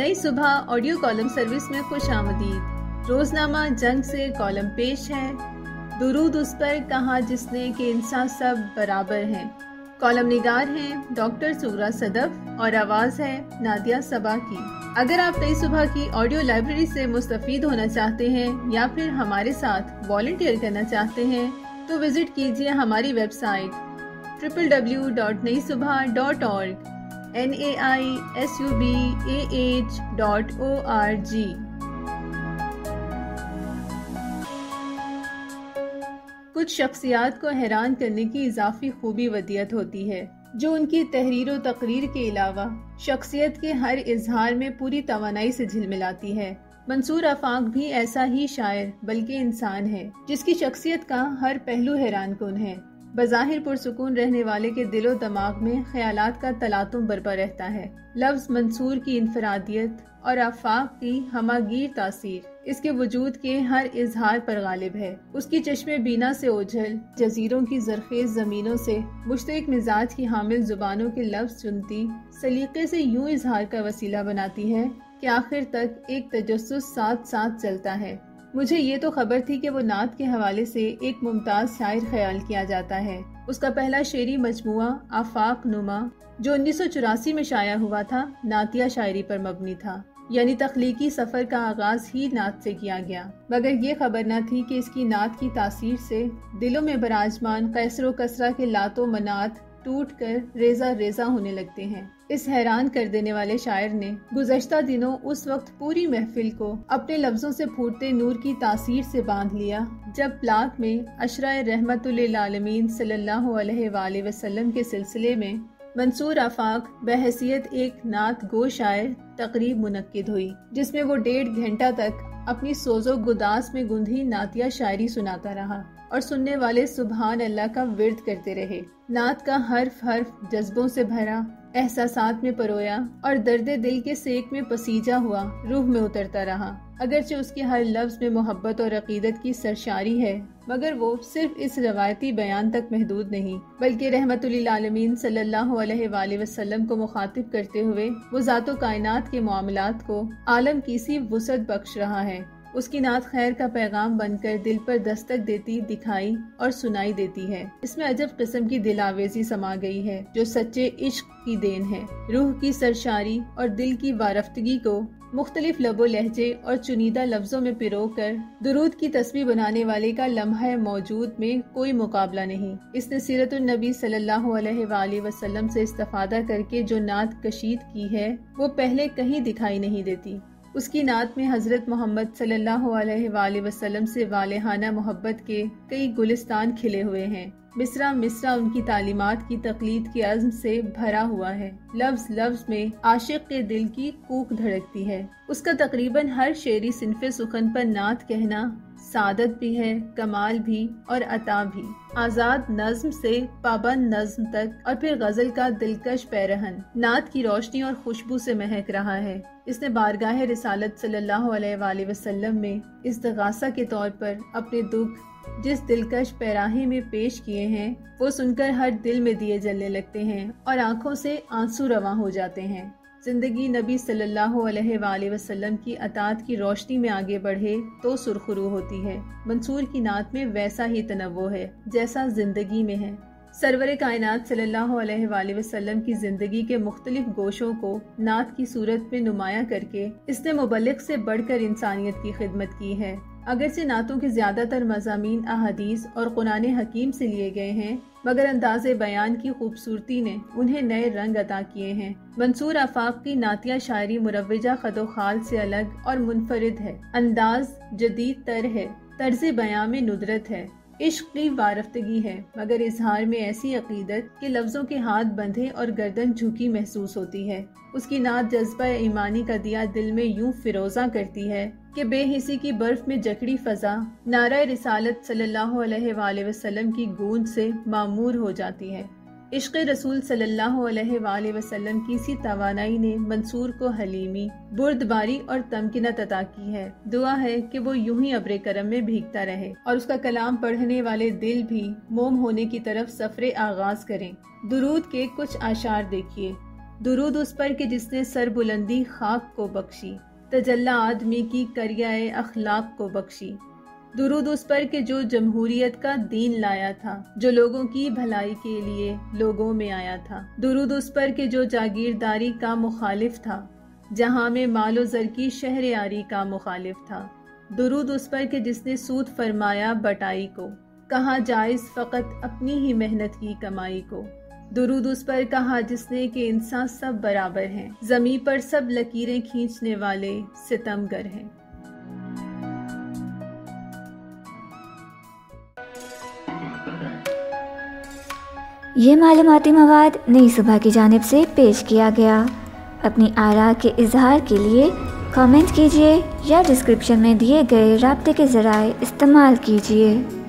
नई सुबह audio column service में खुश आमदीद। रोजनामा जंग से कॉलम पेश है। दुरूद उस पर कहा जिसने कि इंसान सब बराबर हैं। कॉलम निगार हैं डॉक्टर सुगरा सदफ और आवाज़ है नादिया सबा की। अगर आप नई सुबह की ऑडियो लाइब्रेरी से मुस्तफीद होना चाहते हैं या फिर हमारे साथ वॉलंटियर करना चाहते हैं तो विजिट कीजिए हमारी वेबसाइट www.naisubha.org naisubah.org। कुछ शख्सियात को हैरान करने की इजाफी खूबी वदियत होती है जो उनकी तहरीर व तकरीर के अलावा शख्सियत के हर इजहार में पूरी तवानाई से झिलमिलाती है। मंसूर अफाक भी ऐसा ही शायर बल्कि इंसान है जिसकी शख्सियत का हर पहलू हैरान कुन है। बज़ाहिर पुरसुकून रहने वाले के दिलो दिमाग में ख्यालात का तलातुम बरपा रहता है। लफ्ज़ मंसूर की इनफरादियत और आफाक की हमागीर तासीर इसके वजूद के हर इजहार पर गालिब है। उसकी चश्मे बीना से ओझल जजीरों की जरखेज ज़मीनों से मुश्तरक मिजाज की हामिल जुबानों के लफ्ज़ चुनती सलीके से यूं इजहार का वसीला बनाती है कि आखिर तक एक तजस्सुस साथ साथ चलता है। मुझे ये तो खबर थी कि वो नात के हवाले से एक मुमताज़ शायर ख्याल किया जाता है। उसका पहला शेरी मजमुआ आफाक नुमा जो 1984 में शाया हुआ था नातिया शायरी पर मबनी था, यानी तख्लीकी सफ़र का आगाज़ ही नात से किया गया। मगर ये खबर न थी कि इसकी नात की तासीर से दिलों में बराजमान कैसरो कसरा के लातो मनात टूट कर रेजा रेजा होने लगते हैं। इस हैरान कर देने वाले शायर ने गुज़श्ता दिनों उस वक्त पूरी महफिल को अपने लफ्ज़ों से फूटते नूर की तासीर से बांध लिया जब प्लाक में अशराए रहमतुल आलमीन सल्लल्लाहु अलैहि वसल्लम के सिलसिले में मंसूर आफाक बहैसियत एक नात गो शायर तकरीब मुनक्किद हुई जिसमें वो 1.5 घंटा तक अपनी सोजो गुदास में गुंधी नातिया शायरी सुनाता रहा और सुनने वाले सुबहान अल्लाह का विर्द करते रहे। नात का हर्फ हर्फ जज्बों से भरा, एहसासात में परोया और दर्दे दिल के सेक में पसीजा हुआ रूह में उतरता रहा। अगरचे उसके हर लफ्ज में मोहब्बत और अकीदत की सरशारी है मगर वो सिर्फ इस रवायती बयान तक महदूद नहीं बल्कि रहमतुल आलमीन सल्लल्लाहु अलैहि वसल्लम को मुखातिब करते हुए वो ज़ातो कायनात के मामलात को आलम की सी वसअत बख्श रहा है। उसकी नात खैर का पैगाम बनकर दिल पर दस्तक देती दिखाई और सुनाई देती है। इसमें अजब किस्म की दिलावेजी समा गई है जो सच्चे इश्क की देन है। रूह की सरशारी और दिल की वारफ्तगी को मुख्तलिफ लबो लहजे और चुनिदा लफ्जों में पिरो कर दुरूद की तस्बीह बनाने वाले का लम्हा मौजूद में कोई मुकाबला नहीं। इसने सीरतुल नबी सल्लल्लाहु अलैहि वसल्लम से इस्तफादा करके जो नात कशीद की है वो पहले कहीं दिखाई नहीं देती। उसकी नात में हज़रत मोहम्मद सल्लल्लाहु अलैहि वसल्लम से वालेहाना मोहब्बत के कई गुलिस्तान खिले हुए हैं। मिसरा मिसरा उनकी तालीमात की तकलीद के अज़्म से भरा हुआ है। लफ्ज़ लफ्ज़ में आशिक के दिल की कूक धड़कती है। उसका तकरीबन हर शेरी सिनफ़े सुखन पर नात कहना सादत भी है, कमाल भी और अता भी। आज़ाद नज़्म से पाबंद नज़्म तक और फिर गज़ल का दिलकश पैरहन नात की रोशनी और खुशबू से महक रहा है। इसने बारगाह रिसालत सल्लल्लाहु अलैहि वसल्लम में इस्तिग़ासा के तौर पर अपने दुख जिस दिलकश पैराही में पेश किए हैं वो सुनकर हर दिल में दिए जलने लगते हैं और आंखों से आंसू रवां हो जाते हैं। जिंदगी नबी सल्लल्लाहु अलैहि वसल्लम की अतात की रोशनी में आगे बढ़े तो सुरखरू होती है। मंसूर की नात में वैसा ही तनव्वो है जैसा जिंदगी में है। सरवर कायनात सल्लल्लाहु अलैहि वसल्लम की जिंदगी के मुख्तलिफ गोशों को नात की सूरत में नुमाया करके इसने मुबलिक से बढ़कर इंसानियत की खिदमत की है। अगरचे नातों के ज़्यादातर मज़ामीन अहादीस और कुरान हकीम से लिए गए हैं मगर अंदाज़े बयान की खूबसूरती ने उन्हें नए रंग अता किए हैं। मंसूर आफाक की नातिया शायरी मुरव्वजा खदो खाल से अलग और मुनफरिद है। अंदाज जदीद तर है, तर्ज बयां में नुदरत है, इश्क की वारफ्तगी है मगर इजहार में ऐसी अकीदत के लफ्ज़ों के हाथ बंधे और गर्दन झुकी महसूस होती है। उसकी नात जज्बा ईमानी का दिया दिल में यूं फिरोजा करती है कि बेहिसी की बर्फ में जकड़ी फ़ज़ा नारा रिसालत सल्लल्लाहु अलैहि वसल्लम की गूंज से मामूर हो जाती है। इश्क़ रसूल सल्लल्लाहु अलैहि वसल्लम की इसी तवानाई ने मंसूर को हलीमी, बुर्दबारी और तमकिनत अता की है। दुआ है कि वो यूं ही अब्रे करम में भीगता रहे और उसका कलाम पढ़ने वाले दिल भी मोम होने की तरफ सफ़रे आगाज़ करें। दुरूद के कुछ आशार देखिए। दुरूद उस पर कि जिसने सरबुलंदी खाक को बख्शी, तजल्ला आदमी की करियाए अखलाक को बख्शी। दुरूद उस पर कि जो जमहूरियत का दीन लाया था, जो लोगों की भलाई के लिए लोगों में आया था। दुरूद उस पर कि जो जागीरदारी का मुखालिफ था, जहाँ में मालो जर की शहरयारी का मुखालिफ था। दुरूद उस पर कि जिसने सूद फरमाया बटाई को, कहा जायज़ फ़कत अपनी ही मेहनत की कमाई को। दुरूद उस पर कहा जिसने कि इंसान सब बराबर हैं, ज़मीं पर सब लकीरें खींचने वाले सितमगर हैं। ये मालूमाती मवाद नई सुबह की जानिब से पेश किया गया। अपनी आरा के इजहार के लिए कमेंट कीजिए या डिस्क्रिप्शन में दिए गए राब्ते के ज़राए इस्तेमाल कीजिए।